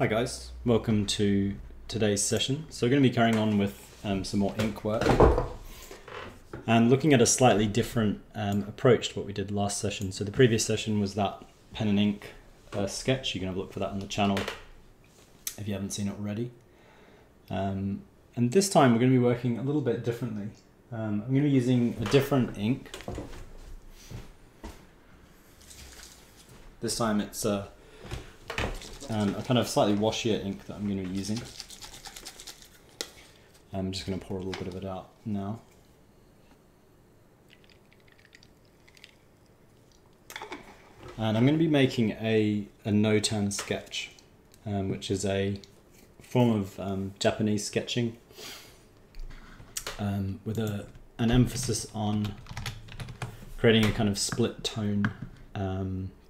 Hi guys, welcome to today's session. So we're going to be carrying on with some more ink work and looking at a slightly different approach to what we did last session. So the previous session was that pen and ink sketch. You can have a look for that on the channel if you haven't seen it already. And this time we're going to be working a little bit differently. I'm going to be using a different ink. This time it's a kind of slightly washier ink that I'm going to be using. I'm just going to pour a little bit of it out now. And I'm going to be making a Nōtan sketch, which is a form of Japanese sketching with an emphasis on creating a kind of split tone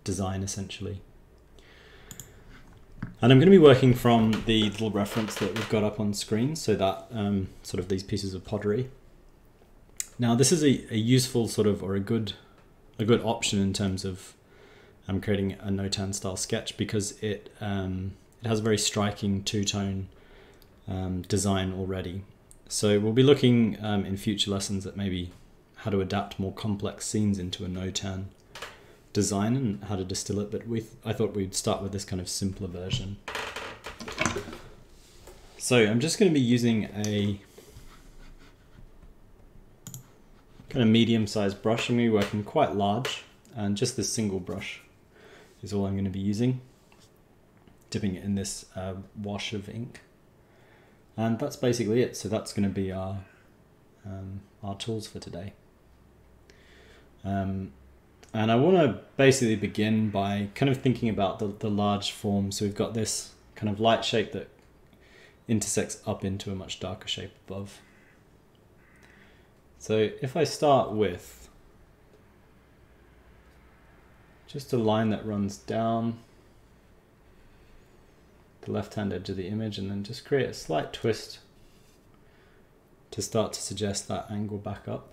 design essentially. And I'm going to be working from the little reference that we've got up on screen, so that sort of these pieces of pottery. Now this is a useful sort of, or a good option in terms of creating a Nōtan style sketch, because it has a very striking two-tone design already. So we'll be looking in future lessons at maybe how to adapt more complex scenes into a Nōtan design and how to distill it, but I thought we'd start with this kind of simpler version. So I'm just going to be using a kind of medium-sized brush. I'm going to be working quite large, and just this single brush is all I'm going to be using, dipping it in this wash of ink. And that's basically it, so that's going to be our tools for today. And I want to basically begin by kind of thinking about the large form. So we've got this kind of light shape that intersects up into a much darker shape above. So if I start with just a line that runs down the left-hand edge of the image and then just create a slight twist to start to suggest that angle back up.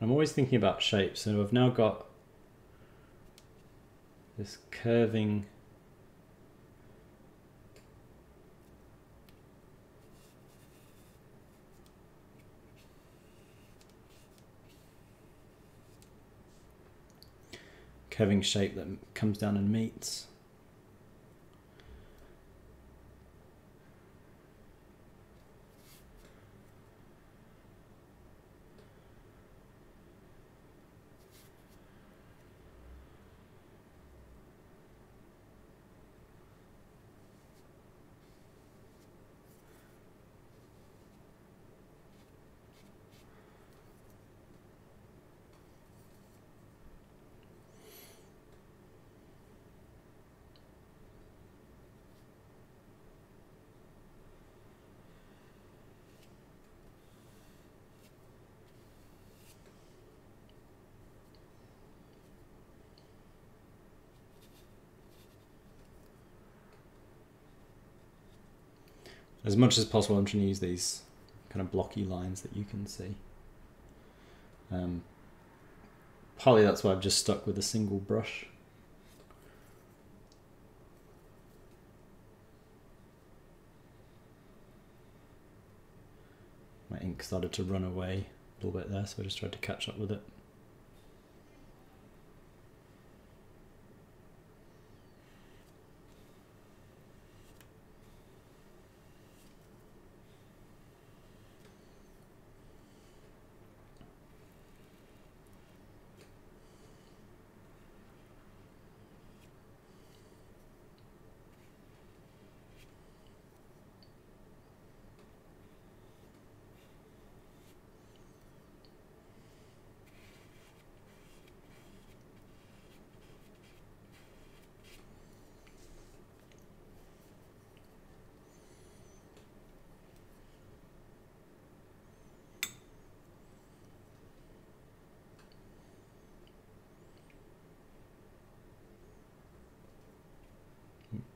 I'm always thinking about shape, so I've now got this curving shape that comes down and meets. As much as possible, I'm trying to use these kind of blocky lines that you can see. Partly that's why I've just stuck with a single brush. My ink started to run away a little bit there, so I just tried to catch up with it.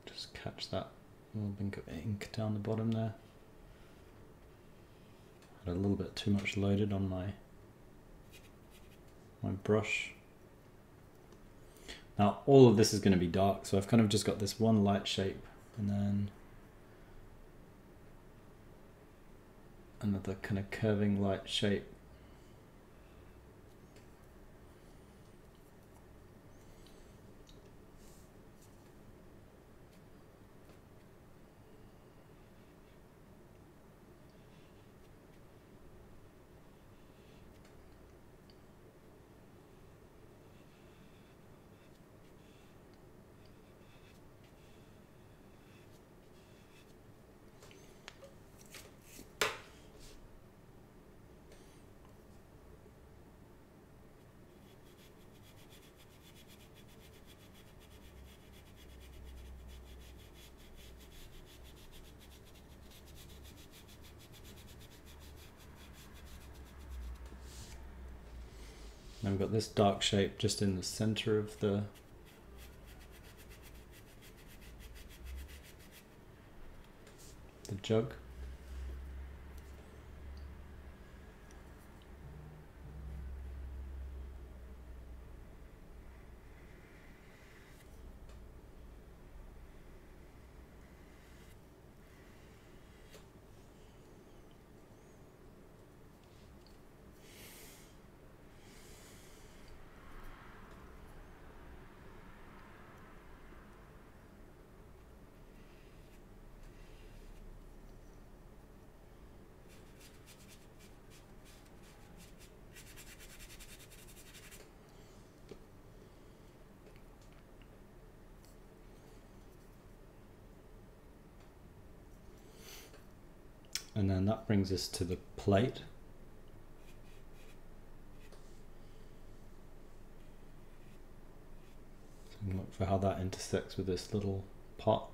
Just catch that little bit of ink down the bottom there. Had a little bit too much loaded on my brush. Now all of this is going to be dark, so I've kind of just got this one light shape and then another kind of curving light shape. And we've got this dark shape just in the center of the jug. And then that brings us to the plate. So I'm gonna look for how that intersects with this little pot.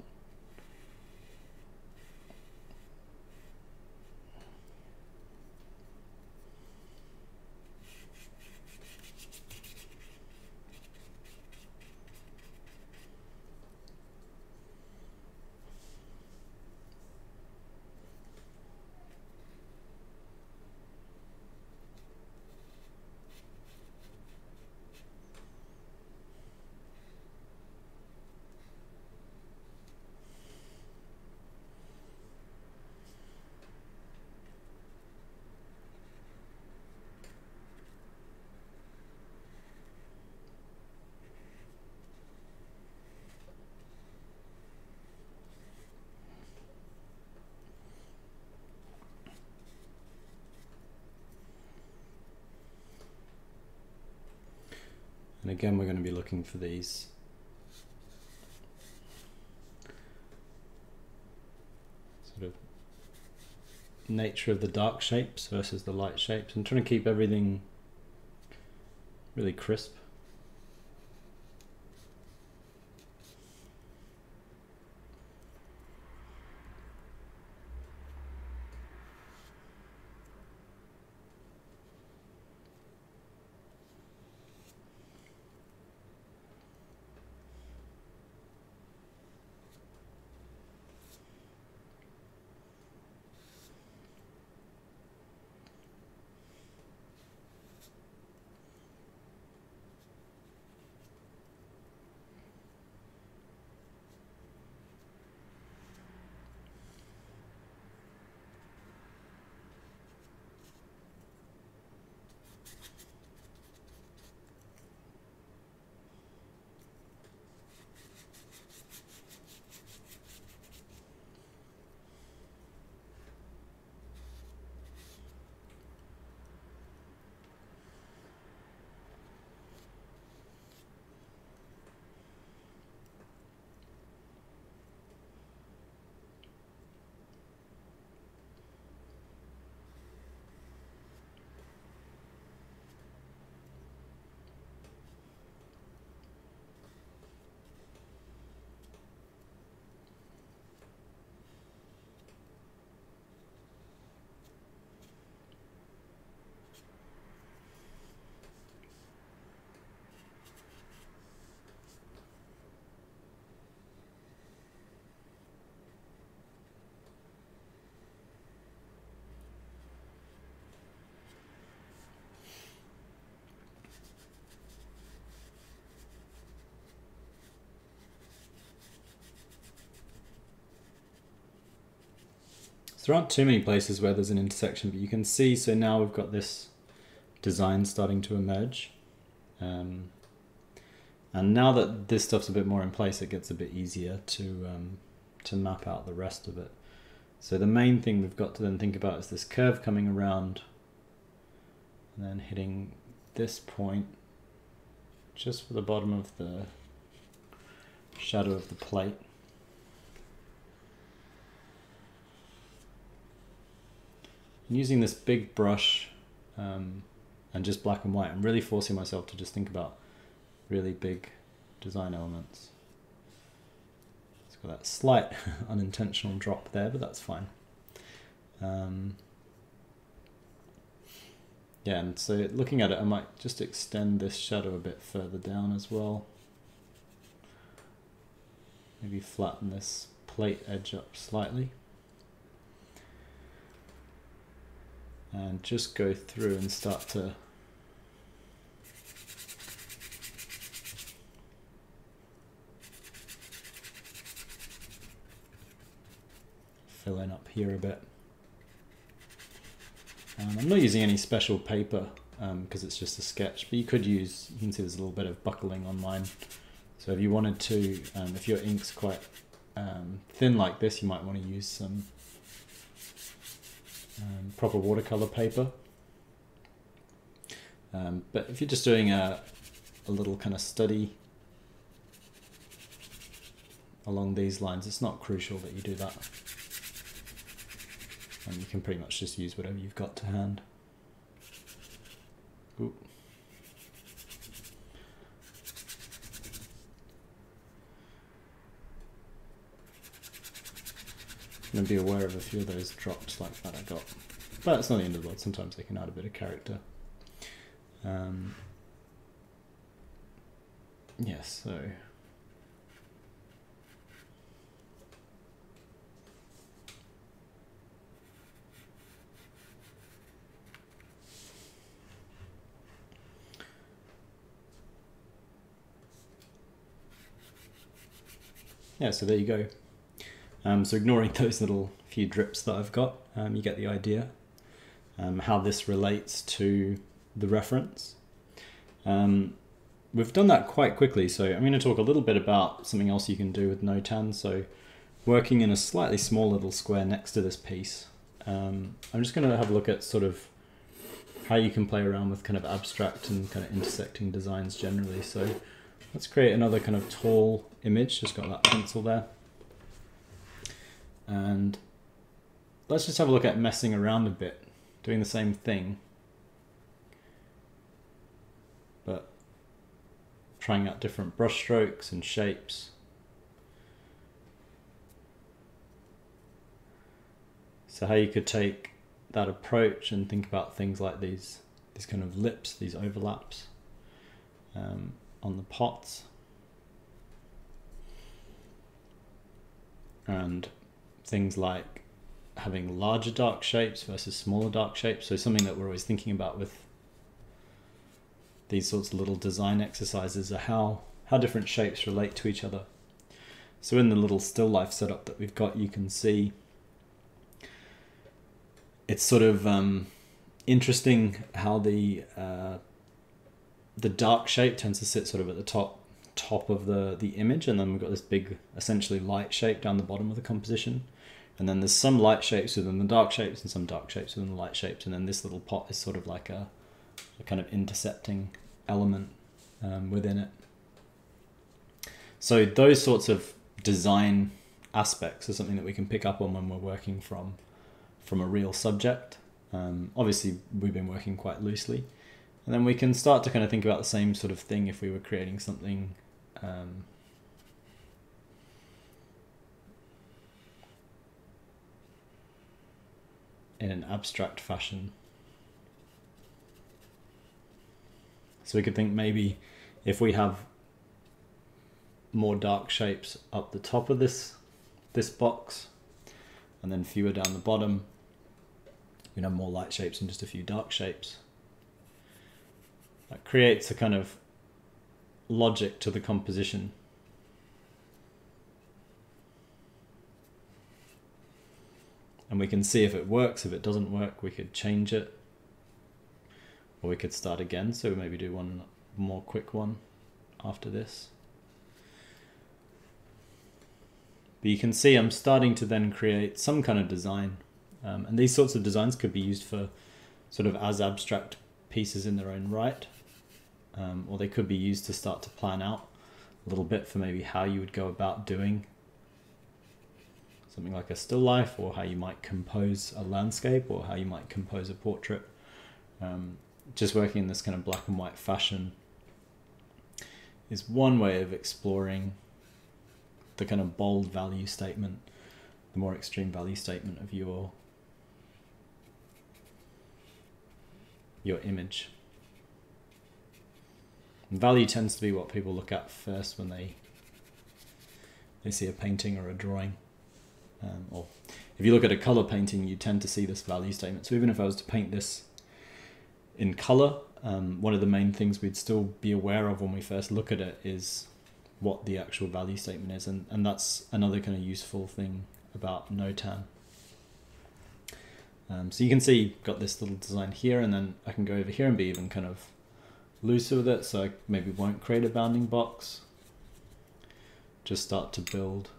And again, we're going to be looking for these sort of nature of the dark shapes versus the light shapes. I'm trying to keep everything really crisp. There aren't too many places where there's an intersection, but you can see, so now we've got this design starting to emerge. And now that this stuff's a bit more in place, it gets a bit easier to map out the rest of it. So the main thing we've got to then think about is this curve coming around and then hitting this point just for the bottom of the shadow of the plate. I'm using this big brush and just black and white. I'm really forcing myself to just think about really big design elements. It's got that slight unintentional drop there, but that's fine. Yeah, and so looking at it, I might just extend this shadow a bit further down as well. Maybe flatten this plate edge up slightly. And just go through and start to fill in up here a bit. I'm not using any special paper because it's just a sketch, but you could use, you can see there's a little bit of buckling on mine. So if you wanted to, if your ink's quite thin like this, you might want to use some proper watercolor paper. But if you're just doing a little kind of study along these lines, it's not crucial that you do that. And you can pretty much just use whatever you've got to hand. Ooh. I'm going to be aware of a few of those drops like that I got. But it's not the end of the world, sometimes they can add a bit of character. Yeah, so... yeah, so there you go. So ignoring those little few drips that I've got, you get the idea, how this relates to the reference. We've done that quite quickly, so I'm going to talk a little bit about something else you can do with Nōtan. So working in a slightly small little square next to this piece, I'm just going to have a look at sort of how you can play around with kind of abstract and kind of intersecting designs generally. So let's create another kind of tall image, just got that pencil there. And let's just have a look at messing around a bit, doing the same thing, but trying out different brush strokes and shapes. So how you could take that approach and think about things like these kind of lips, these overlaps on the pots. And things like having larger dark shapes versus smaller dark shapes. So something that we're always thinking about with these sorts of little design exercises are how different shapes relate to each other. So in the little still life setup that we've got, you can see it's sort of interesting how the dark shape tends to sit sort of at the top of the image, and then we've got this big essentially light shape down the bottom of the composition, and then there's some light shapes within the dark shapes and some dark shapes within the light shapes, and then this little pot is sort of like a kind of intercepting element within it. So those sorts of design aspects are something that we can pick up on when we're working from a real subject. Obviously we've been working quite loosely, and then we can start to kind of think about the same sort of thing if we were creating something in an abstract fashion. So we could think maybe if we have more dark shapes up the top of this box and then fewer down the bottom, we can have more light shapes and just a few dark shapes. That creates a kind of logic to the composition. and we can see if it works. If it doesn't work, we could change it, or we could start again. So maybe do one more quick one after this. But you can see I'm starting to then create some kind of design. And these sorts of designs could be used for sort of as abstract pieces in their own right. Or they could be used to start to plan out a little bit for maybe how you would go about doing something like a still life, or how you might compose a landscape, or how you might compose a portrait. Just working in this kind of black and white fashion is one way of exploring the kind of bold value statement, the more extreme value statement of your image. And value tends to be what people look at first when they see a painting or a drawing. Or if you look at a color painting, you tend to see this value statement. So even if I was to paint this in color, one of the main things we'd still be aware of when we first look at it is what the actual value statement is. And that's another kind of useful thing about Nōtan. So you can see you've got this little design here, and then I can go over here and be even kind of looser with it. So I maybe won't create a bounding box, just start to build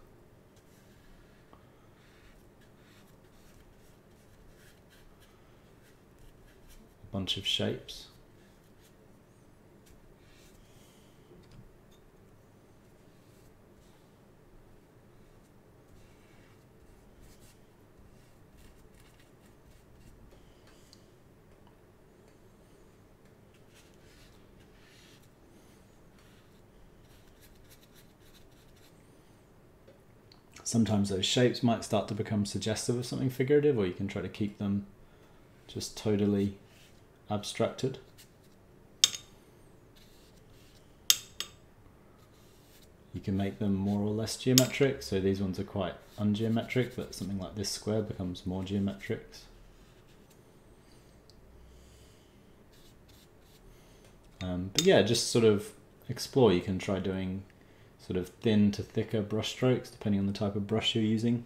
a bunch of shapes. Sometimes those shapes might start to become suggestive of something figurative, or you can try to keep them just totally abstracted. You can make them more or less geometric. So these ones are quite ungeometric, but something like this square becomes more geometric. But yeah, just sort of explore. You can try doing sort of thin to thicker brush strokes, depending on the type of brush you're using.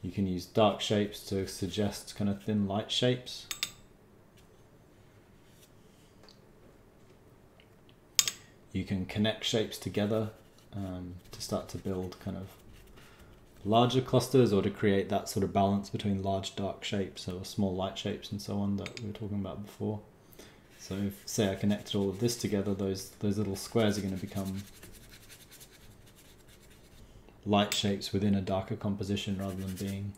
You can use dark shapes to suggest kind of thin light shapes. You can connect shapes together to start to build kind of larger clusters, or to create that sort of balance between large dark shapes or small light shapes and so on that we were talking about before. So if, say, I connected all of this together, those little squares are going to become light shapes within a darker composition, rather than being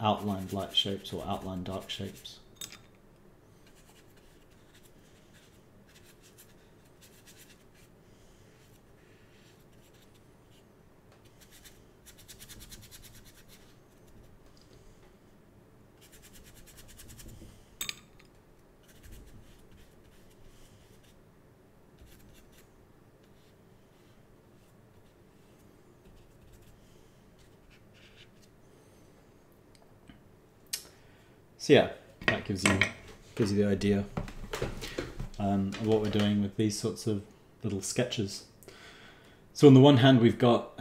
outlined light shapes or outlined dark shapes. So yeah, that gives you the idea of what we're doing with these sorts of little sketches. So on the one hand, we've got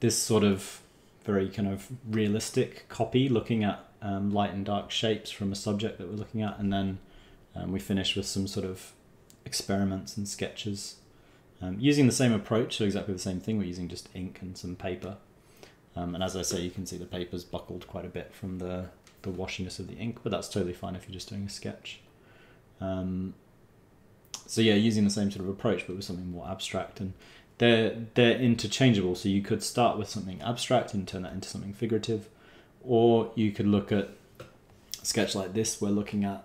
this sort of very kind of realistic copy, looking at light and dark shapes from a subject that we're looking at, and then we finish with some sort of experiments and sketches using the same approach, so exactly the same thing. We're using just ink and some paper, and as I say, you can see the paper's buckled quite a bit from the washiness of the ink, but that's totally fine if you're just doing a sketch. So yeah, using the same sort of approach, but with something more abstract, and they're interchangeable. So you could start with something abstract and turn that into something figurative, or you could look at a sketch like this. We're looking at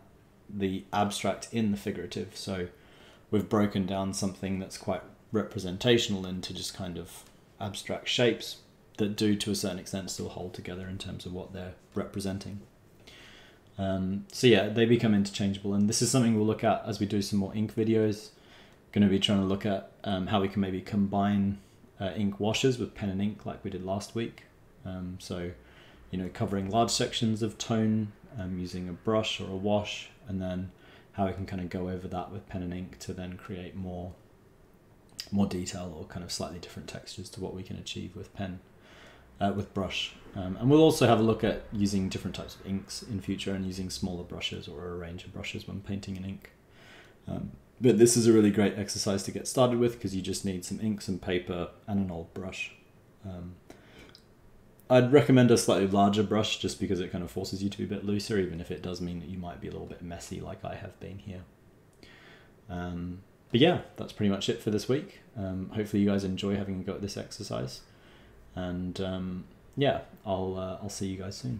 the abstract in the figurative. So we've broken down something that's quite representational into just kind of abstract shapes that do, to a certain extent, still hold together in terms of what they're representing. So yeah, they become interchangeable, and this is something we'll look at as we do some more ink videos. Going to be trying to look at how we can maybe combine ink washes with pen and ink, like we did last week. So, you know, covering large sections of tone using a brush or a wash, and then how we can kind of go over that with pen and ink to then create more more detail or kind of slightly different textures to what we can achieve with pen, with brush. And we'll also have a look at using different types of inks in future and using smaller brushes or a range of brushes when painting in ink. But this is a really great exercise to get started with because you just need some ink, some paper, and an old brush. I'd recommend a slightly larger brush just because it kind of forces you to be a bit looser, even if it does mean that you might be a little bit messy like I have been here. But yeah, that's pretty much it for this week. Hopefully you guys enjoy having a go at this exercise. And yeah, I'll see you guys soon.